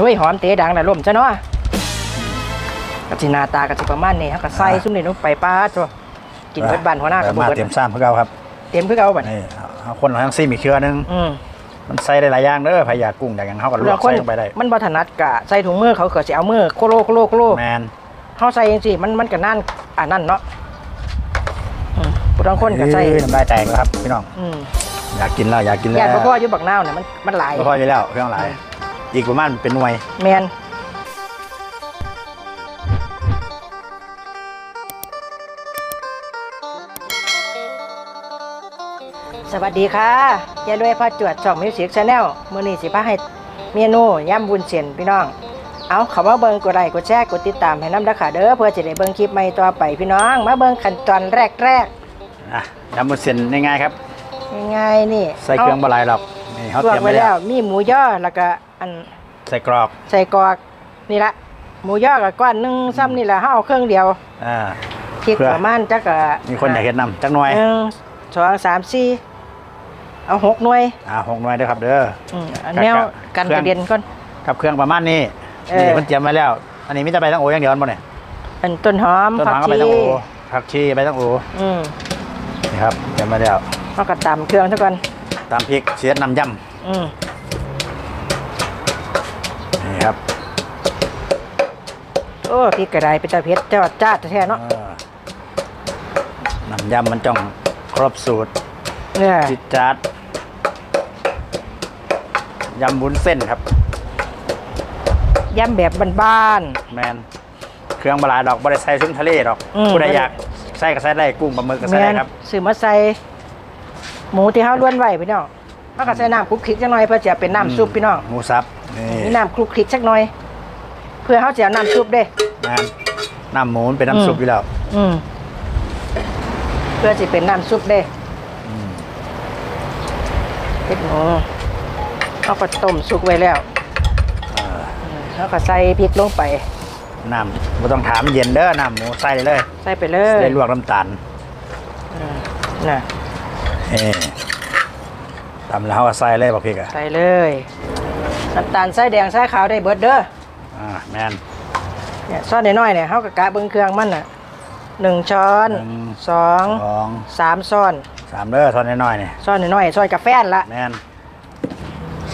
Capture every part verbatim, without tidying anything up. ด้วยหอมเตะดังแต่ล่มจ้ะเนาะกับจีนาตากับจีประมาณนี้ครับกับไส้ซุ่มนี่นุ่มไปป้าจ้ะกินเบิดบานหัวหน้ากับบุญเบิดเต็มซ้ำเพื่อเอาครับเต็มเพื่อเอาแบบนี้คนของทั้งซี่มีเชื้อนึงมันใส่ได้หลายอย่างเด้อพายากุ้งอย่างนั้นเขาก็ลวกใส่ลงไปได้มันบัตรนัดกะใส่ถุงมือเขาเกิดจะเอามือโคโลโคโลโคโลแมนเขาใส่เองสิมันมันกับนั่นอ่านั่นเนาะต้องคนกับใส่ได้แตกแล้วครับพี่น้องอยากกินแล้วอยากกินแล้วอยากเพราะว่ายุบบักน้าวเนี่ยมันมันหลายเพราะว่าไปแล้วเรื่องหลายอีกประมาณเป็นหน่วยแมนสวัสดีค่ะยายรวยพาจวดช่องมิวสิกชาแนลมื้อนี้สิพาให้เมนูย่ำบุญเส้นพี่น้องเอาเข้ามาเบิ่งกดไลค์กดแชร์กดติดตามให้น้ำราคาเด้อเพื่อจะได้เบิ่งคลิปใหม่ต่อไปพี่น้องมาเบิ่งขั้นตอนแรกๆนะย่ำบุญเส้นง่ายๆครับง่ายๆนี่ใส่เครื่องบะหลายหรอกนี่เขาเตรียมไว้แล้วมีหมูย่อแล้วก็อันใส่กรอกใส่กรอกนี่ละหมูย่อกับก้อนนึงซ้ำนี่ละเขาเอาเครื่องเดียวอ่าพริกประมาณจักกะมีคนอยากเห็นนำจักหน่อยสองสามสี่เอาหกหน่วยอ่าหกหน่วยด้วยครับเด้อแนวกันกระเด็นก้นกับเครื่องประมาณนี้นี่มันเตรียมมาแล้วอันนี้มิจะไปตั้งโออย่างเดียวมันเนี่ยเป็นต้นหอมต้นหอมก็ไปตั้งโอผักชีไปตั้งโอนี่ครับเตรียมมาแล้วเราก็ตามเครื่องเท่ากันตามพริกเสียดน้ำยำนี่ครับโอ้พริกกระไดเป็นตะเพ็ดเจ้าจ้าแท้เนาะน้ำยำมันจ้องครบสูตรจิตจัดยำบุญเส้นครับยำแบบบ้านๆแมนเครื่องปลาดอกบริไซซึ่งทะเลดอกผู้ใดอยากใส่ก็ใส่ได้กุ้งปลาหมึกก็ใส่ได้ครับซื้อมาใส่หมูที่เขาล้วนไว้พี่น้องแล้วก็ใส่น้ำคลุกคลิกสักหน่อยเพื่อจะเป็นน้ำซุปพี่น้องหมูสับนี่น้ำคลุกคลิกสักหน่อยเพื่อเขาจะเอาน้ำซุปได้น้ำหมูเป็นน้ำซุปอยู่แล้วเพื่อจะเป็นน้ำซุปได้เผ็ดหมูเขาก็ต้มสุกไว้แล้วเขาก็ใส่พริกลงไปน้ำไม่ต้องถามเย็นเด้อน้ำหมูใส่เลยใส่ไปเลยใส่ลวกน้ำตาลน่ะเอ๊ะตำแล้วก็ใส่เลยบอกพริกอะใส่เลยน้ำตาลใส่แดงใส่ขาวได้เบิดเด้ออ่าแมนเนี่ยซอสน้อยๆเนี่ยเขาก็กะเบิ้งเครื่องมันน่ะหนึ่งช้อนสองสามช้อนสามเด้อซอยน้อยๆเนี่ยซอยน้อยๆซอยกาแฟละแมน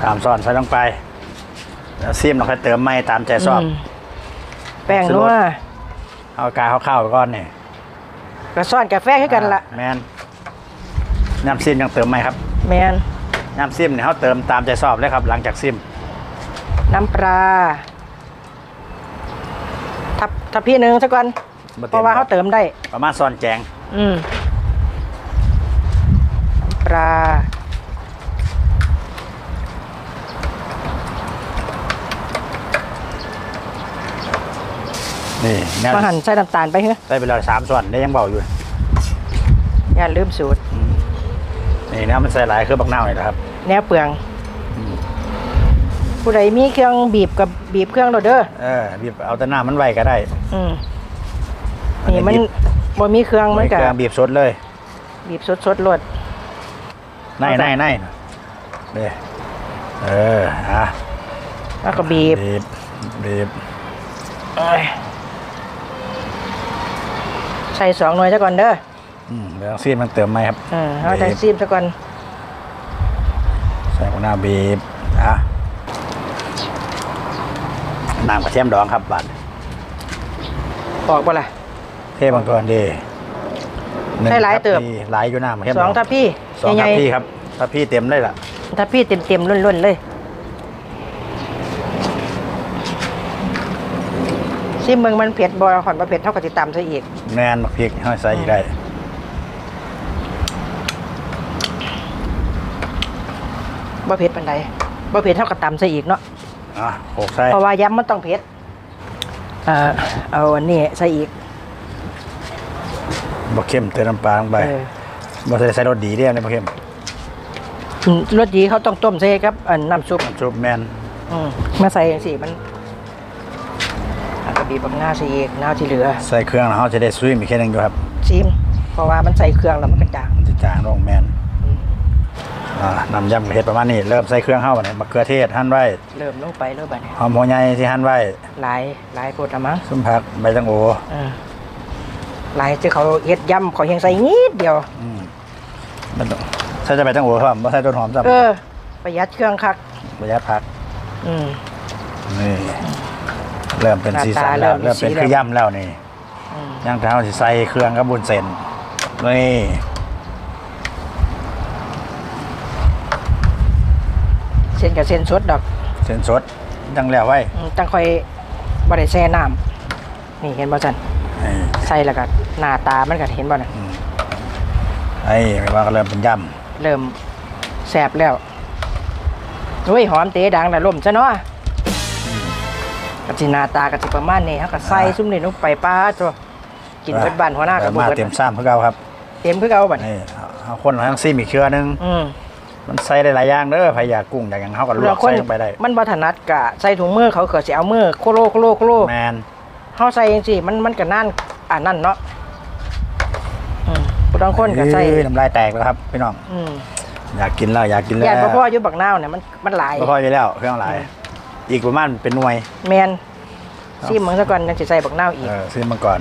สามซอนใส่ลงไปแล้วซีมเราค่อยเติมไม่ตามใจชอบแป้งนัวเอากาเข้าๆไปก่อนเนี่ยก็ซอยกาแฟให้กันละแมนน้ำซีมยังเติมไม่ครับแมนน้ำซีมเนี่ยเขาเติมตามใจชอบเลยครับหลังจากซีมน้ำปลาทับทับพี่หนึ่งสักวันเพราะว่าเขาเติมได้ประมาณซอนแจงอืมปลานี่ก็หั่นใส่น้ำตาลไปเหรอใส่ไปเลยสามส่วนได้ยังเบาอยู่อย่าลืมสูตรนี่นะมันใส่หลายเครื่องบักเน่าเลยนะครับแนวเปลืองผู้ใดมีเครื่องบีบกับบีบเครื่องเราเด้อเออบีบเอาแต่หน้ามันไวก็ได้อืมนี่มันบ่มีเครื่องมันก็บีบสดเลยบีบสดสดรวดน่ายน่ายน่ายเด้อเอออ่ะแล้วก็บีบบีบบีบใส่สองหน่วยซะก่อนเด้อเดี๋ยวซีมมันเติมไหมครับเออเอาแต่ซีมซะก่อนใส่หัวหน้าบีบอ่ะน้ำกระเทียมดองครับบัดออกปะล่ะเทบางก่อนดีใส่หลายเติมหลายอยู่หน้ากระเทียมสองทัพพี่สองทัพพี่ครับทัพพี่เต็มได้ละทัพพี่เต็มเต็มล้นๆเลยซีมเมืองมันเผ็ดบอลขอนมาเผ็ดเท่ากับติดตามซะอีกแนนมาเพียกให้ใส่อีกได้บ่เผ็ดปันใดบ่เผ็ดเท่ากับตำซะอีกเนาะอ่ะหกใส่เพราะว่าย้ำมันต้องเผ็ดเออเอาอันนี้ใส่อีกบ่เข้มเติมน้ำปลาลงไปบ่ใส่ใส่รสดีได้ไหมบ่เข้มรสดีเขาต้องต้มใส่ครับอันน้ำซุปน้ำซุปแมนมาใส่สิมันกระบีบบักหน้าใส่เอกหน้าที่เหลือใส่เครื่องแล้วเขาจะได้ซุยมีแค่นึงอยู่ครับชิมเพราะว่ามันใส่เครื่องแล้วมันกระจางมันจะจางลงแมน นำยำเห็ดประมาณนี้เริ่มใส่เครื่องเข้าเนี่ยมะเขือเทศหั่นไว้เริ่มลงไปเริ่มไปหอมหัวใหญ่ที่หั่นไว้หลายหลายโพดละมั้งส้มผักใบตังโอหลายที่เขาเห็ดยำเขาเพียงใส่นิดเดียวใส่ใบตังโอครับไม่ใส่ต้นหอมจ้ะเออประหยัดเครื่องคักประหยัดผักอืมนี่เริ่มเป็นสีสันแล้วเริ่มเป็นเครื่องยำแล้วนี่ย่างเท้าสีใส่เครื่องกับบุญเส้นนี่เส้นกับเส้นสดดอกเส้นสดตั้งแล้วไว้ตั้งคอยบริเซน้ำนี่เห็นบ่จันใส่แล้วก็หน้าตามันก็เห็นบ่เนี่ยไอ้ว่าก็เริ่มเป็นยำเริ่มแสบแล้วโอ้ยหอมเตะดังแต่ล่มซะเนาะกะทินาตากะทิประมาณนี้เขาก็ใส่ซุ้มนี่ลงไปป้าตัวกินเบิดบานหัวหน้ากับเบิดเต็มซ้ำเพื่อเอาครับเต็มเพื่อเอาบัดนี่เอาคนทั้งซีมีเชื้อนึงมันใส่หลายอย่างเด้อพายากุ้งอย่างอย่างเขาก็ลวกใส่ลงไปได้มันวัฒนัดกะใส่ถุงมือเขาเกิดเสียเอามือโคโลโคโลโคโลแมนเขาใส่ยังสิมันมันกับนั่นอ่านั่นเนาะผู้ต้องคนกับใส่น้ำลายแตกแล้วครับพี่น้องอยากกินแล้วอยากกินแล้วแย่พ่อยุบบักน้าวเนี่ยมันมันหลายพ่อยุบแล้วเครื่องหลายอีกประมาณเป็นหน่วยแมนซีมังสะก่อนยังจะใส่บักน้าวอีกซีมังก่อน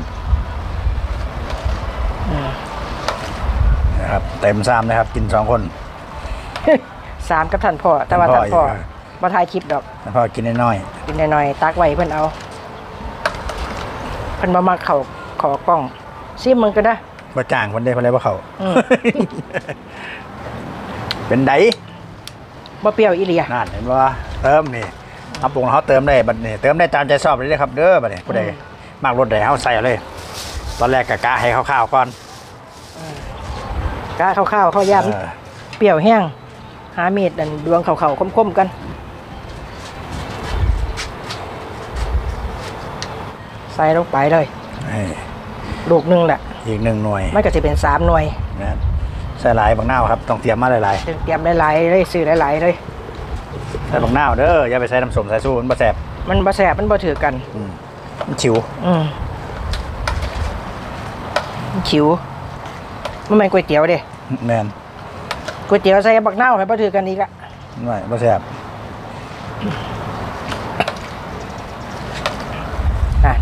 นะครับเต็มซ้ำนะครับกินสองคนสามกับท่านพ่อแต่ว่าท่านพ่อมาถ่ายคลิปดอกท่านพ่อกินน้อยกินน้อยตักไว้เพื่อนเอาเพื่อนมามาเข่าขอกล้องซีมังก็ได้มาจ่างวันเดียวอะไรว่าเขาเป็นไดบ่เปรี้ยวอีเลียนั่นเห็นว่าเติมนี่เอาปรุงเขาเติมได้บัดนี่เติมได้ตามใจชอบเลยนะครับเด้อบัดนี่ผู้ใดมากรสใดเขาใส่เลยตอนแรกกะกะให้ข้าวๆก่อนกะข้าวๆข้าวย่ำเปรี้ยวแห้งหาเม็ดดันดวงเข่าๆคมๆกันใส่ลงไปเลยลูกหนึ่งแหละอีกหนึ่งหน่วยไม่ก็จะเป็นสามหน่วยใส่หลายบักหน้าครับต้องเตรียมมาหลายๆเตรียมหลายๆเลยซื้อหลายๆเลยใส่บักหน้าเด้ออย่าไปใส่น้ำส้มใส่สู้มันบะแสบมันบะแสบมันบะถือกันมันฉิวมันฉิวมันเป็นก๋วยเตี๋ยวเด้แมนก๋วยเตี๋ยวใส่บักหน้าให้บะถือกันอีกละไม่บะแสบอ่ะ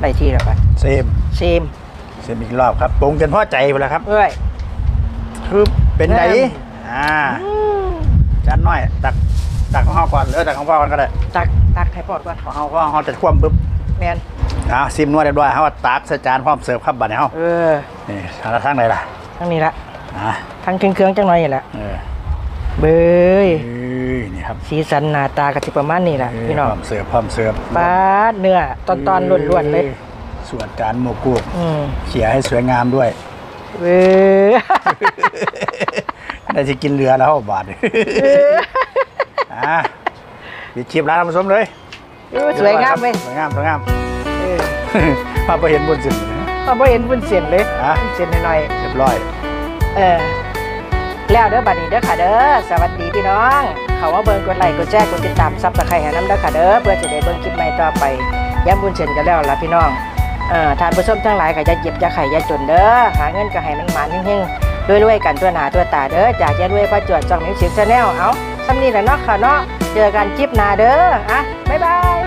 ได้ที่แล้วป่ะเซมเซมเซมอีกรอบครับปรุงจนพอใจหมดแล้วครับเอ้ยคือเป็นไหนอ่าจานน้อยตักตักของห่อก่อนเออตักของพ่อก่อนก็ได้ตักตักให้ปอดก่อนของห่อก็ห่อจะคว่ำปึ๊บแมนอ่าซิมนวดได้ด้วยเขาว่าตักใส่จานพร้อมเสิร์ฟครับบัดนี้เขาเออนี่ทางละทางไหนล่ะทางนี้ละอ่าทางเครื่องเครื่องจังหน่อยแหละเออเบยนี่ครับสีสันหน้าตากะทิประมาณนี้แหละพี่น้องพร้อมเสิร์ฟพร้อมเสิร์ฟปาดเนื้อตอนตอนล้วนๆเลยส่วนจานโมกุกเขี่ยให้สวยงามด้วยเว้ยได้จะกินเรือแล้วบาทอ่ะบิดชีพร้านทำส้มเลยสวยงามเลยสวยงามสวยงามมาไปเห็นบนเส้นมาไปเห็นบนเส้นเลยเส้นหน่อยเรียบร้อยเออแล้วเด้อบัดนี้เด้อค่ะเด้อสวัสดีพี่น้องเขาว่าเบิ่งกดไลค์กดแชร์กดติดตามซับสไครต์หาน้ำเด้อค่ะเด้อเพื่อจะได้เบิ่งคลิปใหม่ต่อไปย้ำบนเส้นกันแล้วล่ะพี่น้องทานผู้ชมทั้งหลายก็จะหยิบจะไข่จะจนเด้อหาเงินก็ให้มันหมันยิ่งๆด้วยๆกันตัวหนาตัวตาเด้อจากจะด้วยพระจวดจองมิวสิกชาแนลเอาซ้ำนี่แหละเนาะค่ะเนาะเจอกันคลิปหน้าเด้ออ่ะบ๊ายบาย